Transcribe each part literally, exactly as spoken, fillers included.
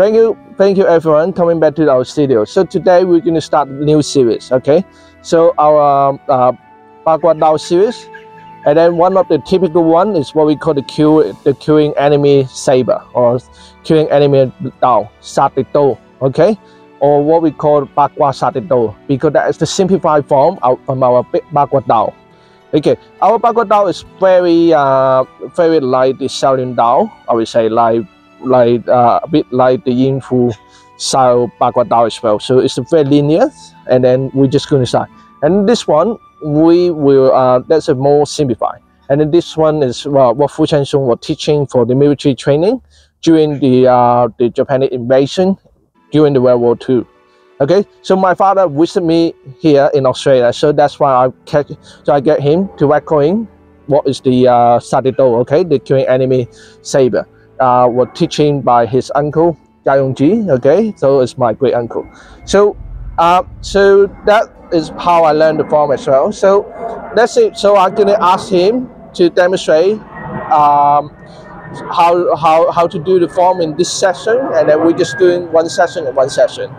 Thank you, thank you everyone coming back to our studio. So today we're going to start a new series, okay? So our uh, baguadao series, and then one of the typical one is what we call the Q, the queuing enemy saber or queuing enemy dao, satito, okay? Or what we call bagua satito, because that is the simplified form of, from our baguadao. Okay, our baguadao is very, uh, very like the Shaolin Dao. I would say like, like uh, a bit like the Yinfu style baguadao as well. So it's very linear, and then we're just going to start. And this one, we will. Uh, that's a more simplified. And then this one is uh, what Fu Zhensong was teaching for the military training during the uh, the Japanese invasion during the World War Two. Okay, so my father visited me here in Australia, so that's why I catch, so I get him to record what is the uh, satito, okay, the queuing enemy saber, uh, was teaching by his uncle Gai Ji. Okay, so it's my great uncle. So, uh, so that is how I learned the form as well. So that's it. So I'm gonna ask him to demonstrate um, how how how to do the form in this session, and then we're just doing one session and one session.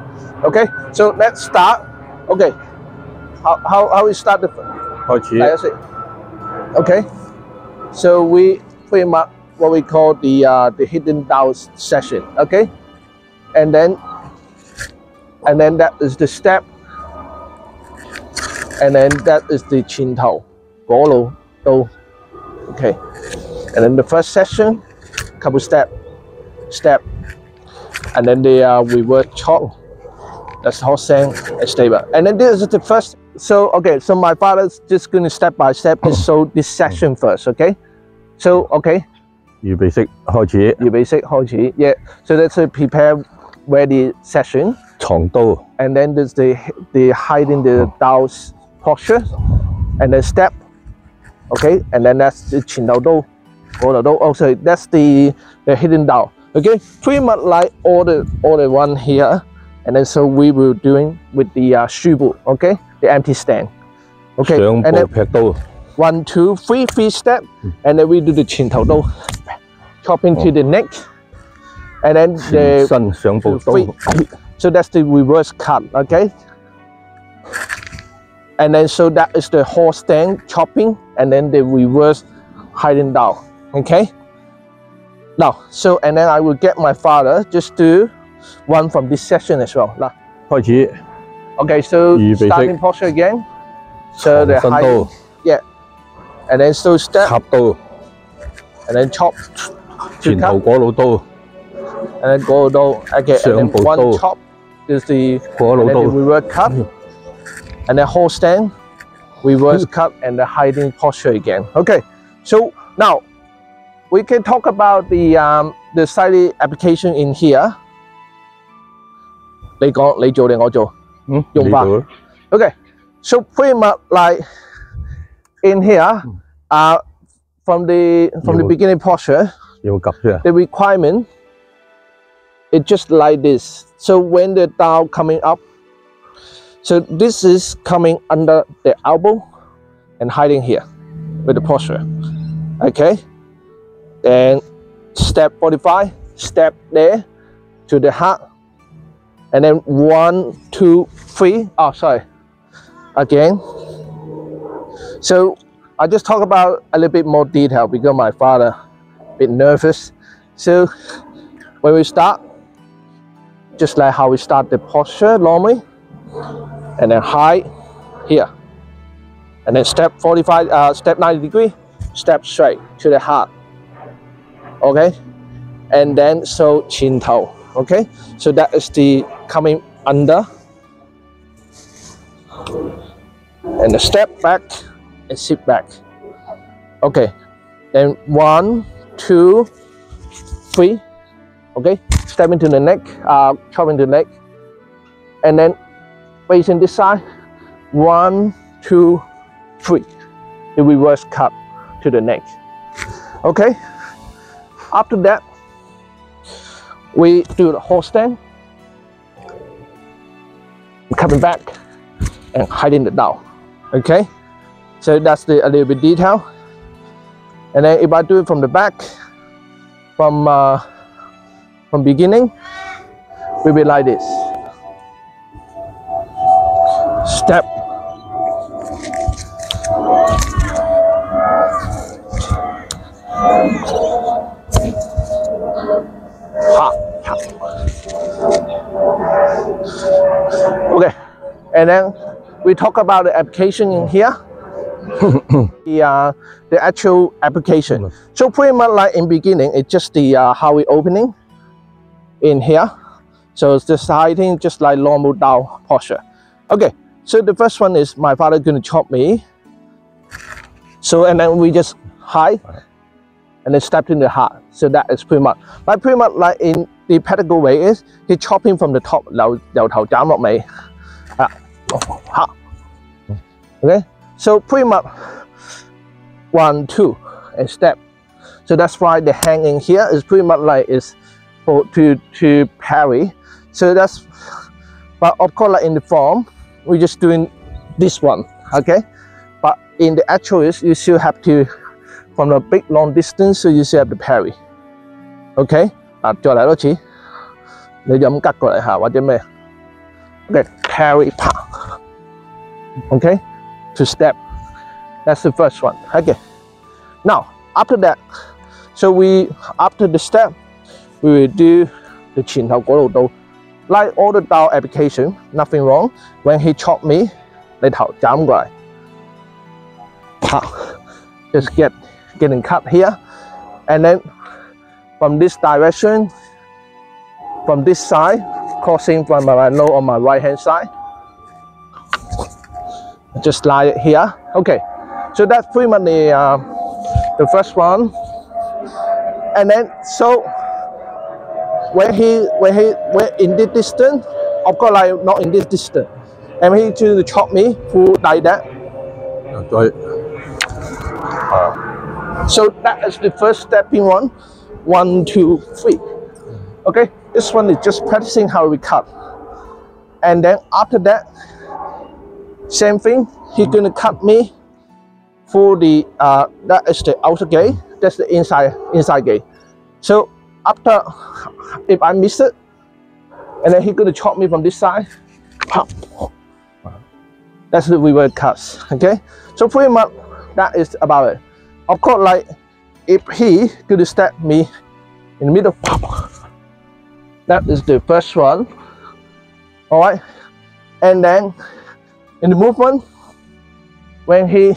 Okay, so let's start. Okay, how how how we start the first? Okay, so we pretty much what we call the uh, the hidden Dao session. Okay, and then and then that is the step, and then that is the Qin Dao, Guo Dao. Okay, and then the first session, couple step, step, and then the uh, reverse chop. That's the whole thing, a stable. And then this is the first. So, okay, so my father's just going to step by step. So this section first, okay? So, okay. You basic, how to You basic, how to Yeah. So that's a prepare ready session. Chongdou. And then there's the, the hiding the Dao's posture. And then step. Okay. And then that's the Qindao Dou. Oh, sorry. That's the, the hidden Dao. Okay. Pretty much like all the, all the one here. And then so we will doing with the uh, shubu, okay, the empty stand, okay, and then one, two, three, three step, and then we do the Qin Dao Dou, chop into oh. the neck, and then the three. So that's the reverse cut, okay, and then so that is the whole stand chopping, and then the reverse hiding down, okay. Now so and then I will get my father just to. One from this session as well. Okay, so starting posture again. So the high, yeah, and then so step, and then chop, two cup, and then go do. Okay, and then one chop is the, and then the reverse cut, and then hold stand, reverse cut, and the hiding posture again. Okay, so now we can talk about the um, the slightly application in here. They go, they do, they go. Mm, okay, so pretty much like in here, uh, from the from the beginning posture, the requirement it's just like this. So when the Dao coming up, so this is coming under the elbow and hiding here with the posture. Okay, then step forty-five, step there to the heart. And then one, two, three. Oh, sorry. Again. So I just talk about a little bit more detail because my father a bit nervous. So when we start, just like how we start the posture normally, and then high here, and then step forty-five, uh, step ninety degree, step straight to the heart. Okay, and then so Qin Dao. Okay, so that is the coming under and a step back and sit back. Okay, then one, two, three. Okay, step into the neck, uh, chop into the neck, and then facing this side. One, two, three. The reverse cut to the neck. Okay, after that. We do the whole stand, coming back and hiding the Dao. Okay, so that's the a little bit detail. And then if I do it from the back, from uh, from beginning, will be like this. Step. Ha, ha. Okay, and then we talk about the application in here. the, uh, the actual application. Mm. So pretty much like in beginning, it's just the uh, how we opening in here. So it's just hiding just like normal Dao posture. Okay, so the first one is my father gonna chop me. So and then we just hide and then step in the heart. So that is pretty much like pretty much like in the pedagogical way is he chopping from the top. Okay. So pretty much one, two, and step. So that's why the hanging here is pretty much like is for to to parry. So that's, but of course like in the form, we're just doing this one, okay? But in the actual is you still have to, from a big long distance, so you still have to parry. Okay? Okay, parry, pa. Okay? To step, that's the first one. Okay, now after that, so we after the step we will do the Qin Dao Guo Dao, like all the Dao application, nothing wrong. When he chop me, let out jump right, just get getting cut here, and then from this direction, from this side, crossing from my nose on my right hand side. Just like here. Okay, so that's pretty much the, uh, the first one. And then so when he when he when in this distance, of course like not in this distance, and he to chop me who like that. Okay. Uh, so that is the first stepping one. One, two, three. Okay, this one is just practicing how we cut, and then after that. Same thing, he's gonna cut me for the uh that is the outer gate, that's the inside inside gate. So after if I miss it, and then he's gonna chop me from this side. That's the reverse cuts. Okay? So pretty much that is about it. Of course, like if he could stab me in the middle, that is the first one. Alright, and then in the movement, when he,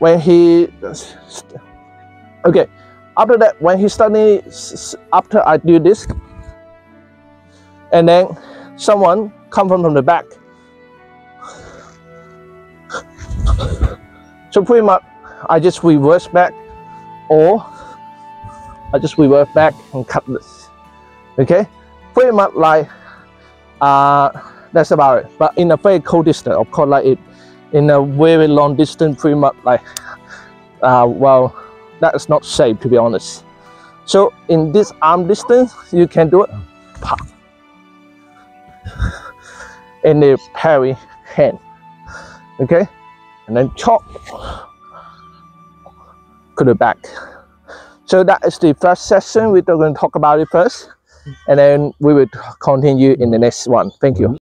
when he, okay, after that, when he suddenly, after I do this, and then someone come from, from the back. So pretty much, I just reverse back, or I just reverse back and cut this, okay? Pretty much like, uh, that's about it. But in a very cold distance, of course, like it, in a very long distance, pretty much like, uh, well, that is not safe to be honest. So in this arm distance, you can do it. In the parry hand, okay, and then chop to the back. So that is the first session. We're going to talk about it first, and then we will continue in the next one. Thank you.